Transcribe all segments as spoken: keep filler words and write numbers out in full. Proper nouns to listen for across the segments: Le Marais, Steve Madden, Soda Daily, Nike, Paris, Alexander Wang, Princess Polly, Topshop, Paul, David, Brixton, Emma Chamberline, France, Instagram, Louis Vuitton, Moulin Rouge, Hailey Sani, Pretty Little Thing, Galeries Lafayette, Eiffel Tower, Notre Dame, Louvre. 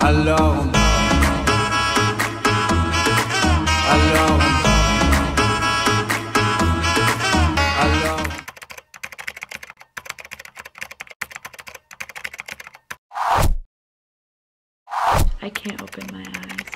Alone. Alone. Alone. I can't open my eyes.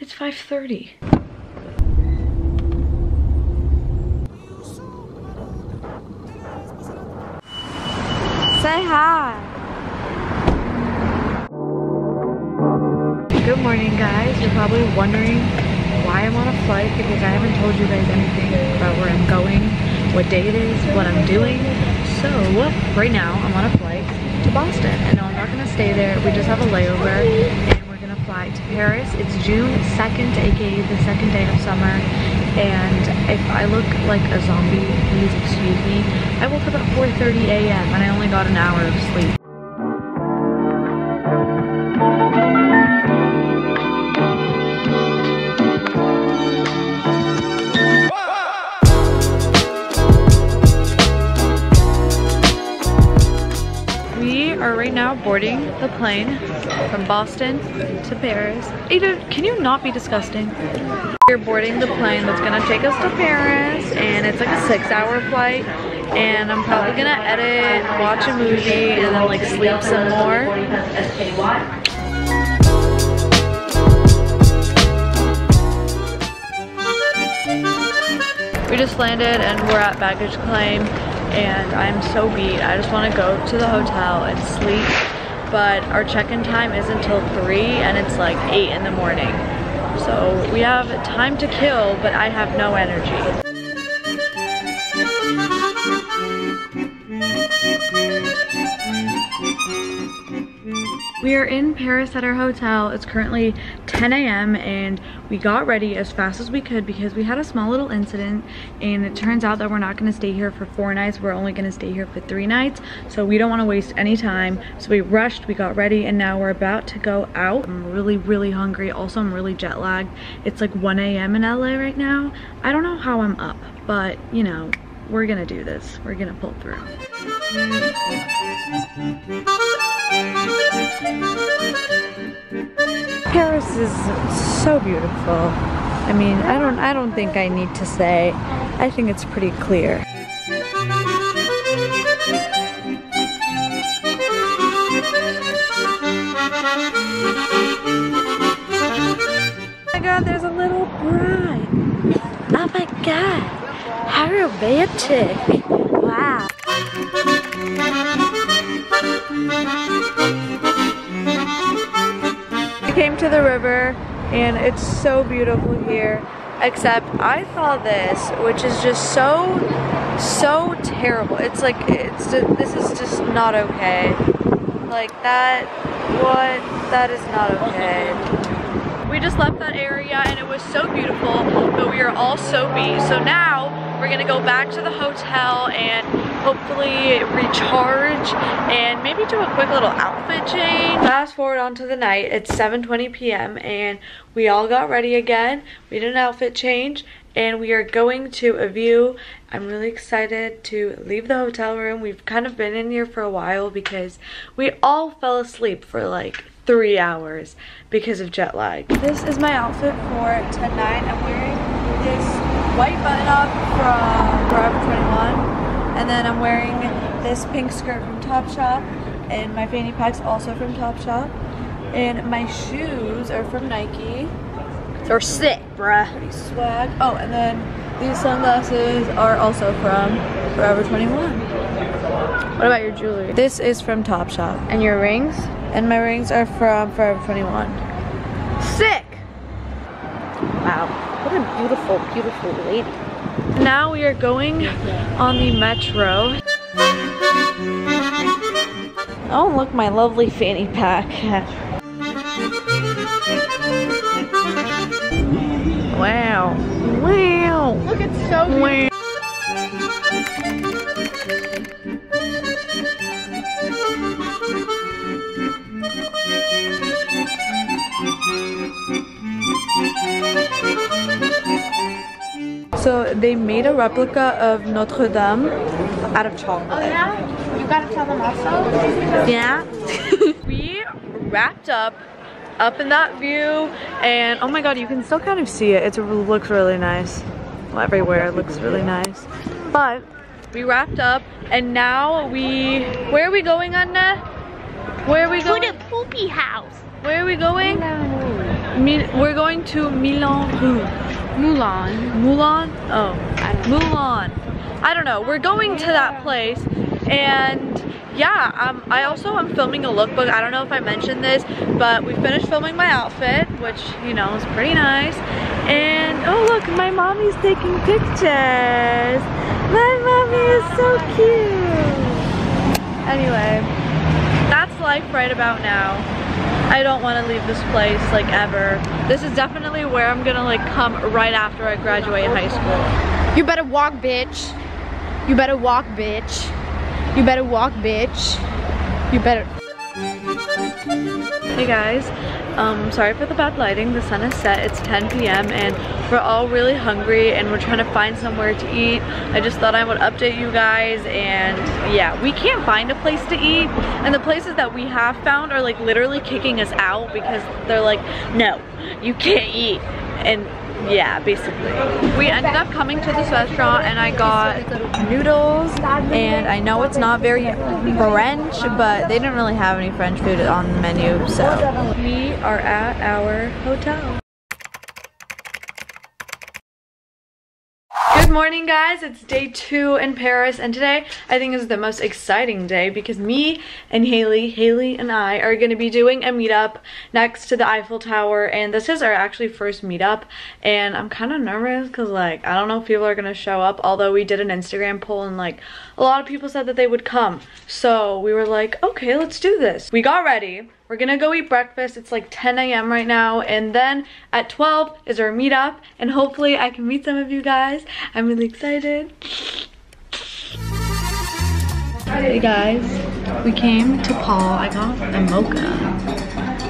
It's five thirty. Say hi. Good morning, guys. You're probably wondering why I'm on a flight because I haven't told you guys anything about where I'm going, what day it is, what I'm doing. So right now I'm on a flight to Boston, and no, I'm not gonna stay there. We just have a layover and we're gonna fly to Paris. It's June second, aka the second day of summer. And if I look like a zombie, please excuse me. I woke up at four thirty a m and I only got an hour of sleep. Boarding the plane from Boston to Paris. Ada, can you not be disgusting? We're boarding the plane that's gonna take us to Paris, and it's like a six-hour flight. And I'm probably gonna edit, watch a movie, and then like sleep some more. We just landed, and we're at baggage claim, and I'm so beat. I just want to go to the hotel and sleep. But our check-in time isn't till three, and it's like eight in the morning. So we have time to kill, but I have no energy. We are in Paris at our hotel. It's currently ten a m and we got ready as fast as we could because we had a small little incident, and it turns out that we're not going to stay here for four nights. We're only going to stay here for three nights, so we don't want to waste any time. So we rushed, we got ready, and now we're about to go out. I'm really, really hungry. Also, I'm really jet lagged. It's like one a m in L A right now. I don't know how I'm up, but you know, we're going to do this. We're going to pull through. Paris is so beautiful. I mean, I don't I don't think I need to say. I think it's pretty clear. Oh my god, there's a little bride. Oh my god. How romantic. Wow. We came to the river and it's so beautiful here, except I saw this, which is just so, so terrible. It's like, it's just, this is just not okay. Like that, what? That is not okay. We just left that area and it was so beautiful, but we are all so beat. So now we're gonna go back to the hotel and hopefully recharge and maybe do a quick little outfit change. Fast forward onto the night, it's seven twenty p m and we all got ready again. We did an outfit change and we are going to a view. I'm really excited to leave the hotel room. We've kind of been in here for a while because we all fell asleep for like three hours because of jet lag. This is my outfit for tonight. I'm wearing this white button-up from Forever twenty-one, and then I'm wearing this pink skirt from Topshop, and my fanny pack's also from Topshop, and my shoes are from Nike. They're sick, bruh. Pretty swag. Oh, and then these sunglasses are also from Forever twenty-one. What about your jewelry? This is from Topshop. And your rings? And my rings are from Forever twenty-one. Sick! Wow. What a beautiful, beautiful lady. Now we are going on the metro. Oh, look, my lovely fanny pack. Wow. Wow. Look, it's so beautiful. Wow. they made a replica of Notre Dame out of chocolate. Oh yeah? You gotta tell them also? Yeah. We wrapped up, up in that view, and oh my god, you can still kind of see it. It's, it looks really nice. Well, everywhere it looks really nice. But we wrapped up, and now we, where are we going, Anna? Where are we going? To the poopy house. Where are we going? Moulin. We're going to Moulin Rouge. Moulin. Moulin? Oh, I don't know. Moulin. I don't know. We're going to that place, and yeah, um, I also am filming a lookbook. I don't know if I mentioned this, but we finished filming my outfit, which, you know, is pretty nice. And oh look, my mommy's taking pictures. My mommy is so cute. Anyway, that's life right about now. I don't want to leave this place like ever. This is definitely where I'm gonna like come right after I graduate high school. You better walk, bitch. You better walk, bitch. You better walk, bitch. You better. Hey guys, um, sorry for the bad lighting. The sun is set, it's ten p m and we're all really hungry and we're trying to find somewhere to eat. I just thought I would update you guys, and yeah, we can't find a place to eat, and the places that we have found are like literally kicking us out because they're like, no, you can't eat. And yeah, basically. We ended up coming to this restaurant and I got noodles, and I know it's not very French, but they didn't really have any French food on the menu, so. We are at our hotel. Good morning guys, it's day two in Paris, and today I think is the most exciting day because me and Hailey, Hailey and I are going to be doing a meetup next to the Eiffel Tower, and this is our actually first meetup, and I'm kind of nervous because like I don't know if people are going to show up, although we did an Instagram poll and like a lot of people said that they would come, so we were like, okay, let's do this. We got ready. We're gonna go eat breakfast. It's like ten a m right now, and then at twelve is our meetup, and hopefully I can meet some of you guys. I'm really excited. Hey guys, we came to Paul. I got a mocha,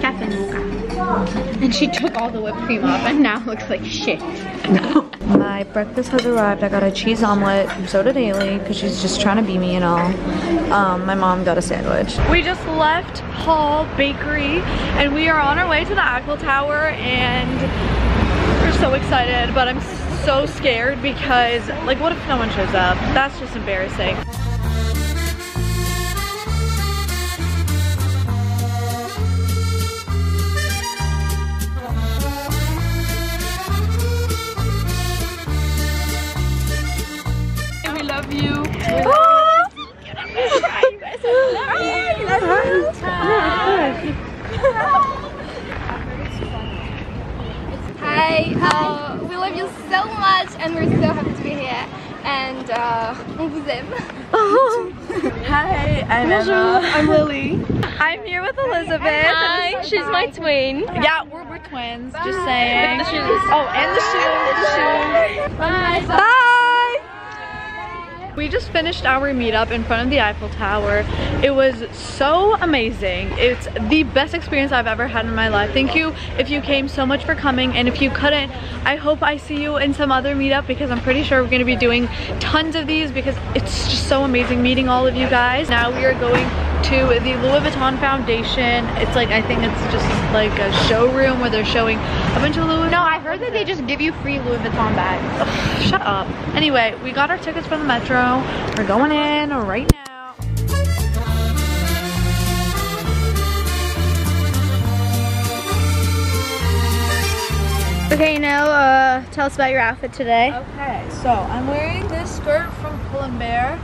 cafe mocha, and she took all the whipped cream off and now looks like shit. My breakfast has arrived. I got a cheese omelet from Soda Daily because she's just trying to be me and all. Um, my mom got a sandwich. We just left Paul Bakery and we are on our way to the Eiffel Tower, and we're so excited, but I'm so scared because like what if no one shows up? That's just embarrassing. Hi, uh, we love you so much and we're so happy to be here, and uh, on vous aime. Oh. Hi, I'm Bonjour. Emma. I'm Lily. I'm here with Elizabeth. Hi, Hi. she's my twin. Yeah, we're, we're twins, Bye. just saying. Bye. Oh, and the shoes. Bye. Bye. Bye. We just finished our meetup in front of the Eiffel Tower. It was so amazing. It's the best experience I've ever had in my life. Thank you if you came, so much for coming, and if you couldn't, I hope I see you in some other meetup because I'm pretty sure we're gonna be doing tons of these because it's just so amazing meeting all of you guys. Now we are going to the Louis Vuitton Foundation. It's like, I think it's just like a showroom where they're showing a bunch of Louis Vuitton. No, I heard that they just give you free Louis Vuitton bags. Ugh, shut up. Anyway, we got our tickets from the Metro. We're going in right now. Okay, now uh, tell us about your outfit today. Okay, so I'm wearing this skirt from Pull and Bear.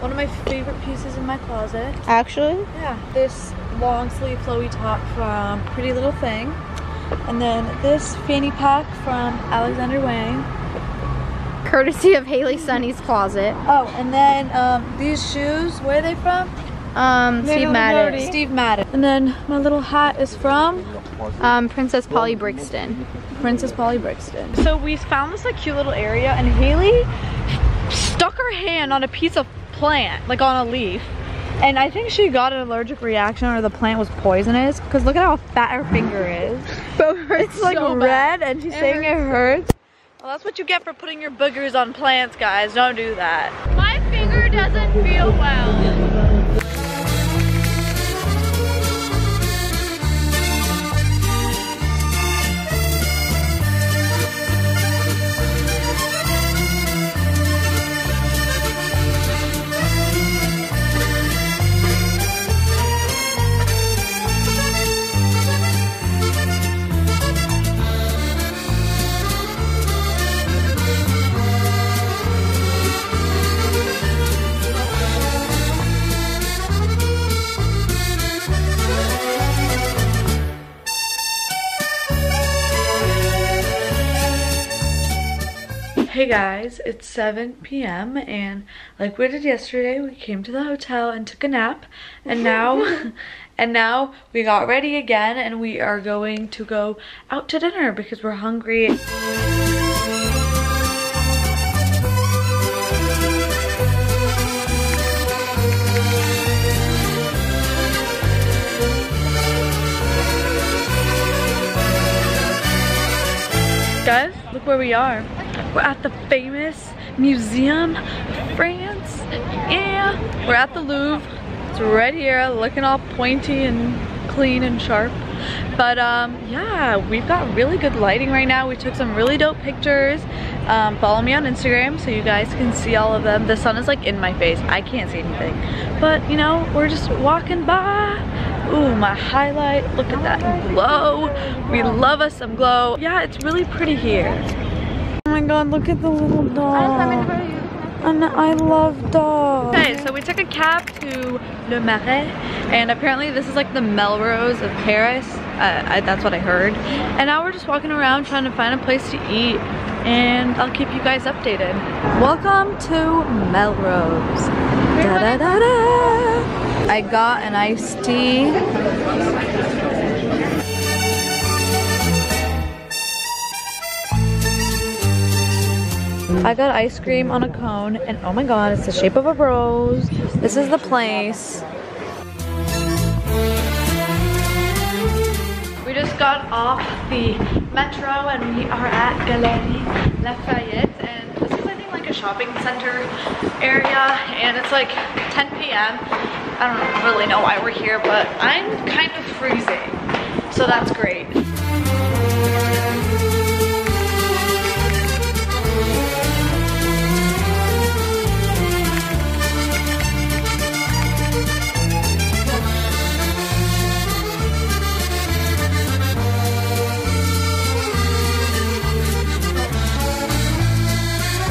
One of my favorite pieces in my closet. Actually? Yeah. This long sleeve flowy top from Pretty Little Thing. And then this fanny pack from Alexander Wang. Courtesy of Hailey Sani's closet. Oh, and then um, these shoes, where are they from? Um, Steve Madden. Steve Madden. And then my little hat is from? Um, Princess Polly Brixton. Princess Polly Brixton. So we found this like cute little area, and Hailey stuck her hand on a piece of plant, like on a leaf, and I think she got an allergic reaction or the plant was poisonous because look at how fat her finger is. But it's like so red bad. and she's it saying hurts. it hurts. Well, that's what you get for putting your boogers on plants, guys. Don't do that. My finger doesn't feel well. Hey guys, it's seven p m and like we did yesterday, we came to the hotel and took a nap, and now and now we got ready again and we are going to go out to dinner because we're hungry. Guys, look where we are. We're at the famous Museum of France. Yeah, we're at the Louvre. It's right here, looking all pointy and clean and sharp. But um, yeah, we've got really good lighting right now. We took some really dope pictures. Um, follow me on Instagram so you guys can see all of them. The sun is like in my face. I can't see anything. But you know, we're just walking by. Ooh, my highlight. Look at that glow. We love us some glow. Yeah, it's really pretty here. Oh my god, look at the little dog. And I love dogs. Okay, so we took a cab to Le Marais, and apparently this is like the Melrose of Paris. Uh, I, that's what I heard. And now we're just walking around trying to find a place to eat, and I'll keep you guys updated. Welcome to Melrose. Da, da, da, da. I got an iced tea. I got ice cream on a cone, and oh my god, it's the shape of a rose. This is the place. We just got off the metro and we are at Galeries Lafayette, and this is I think like a shopping center area, and it's like ten p m I don't really know why we're here, but I'm kind of freezing, so that's great.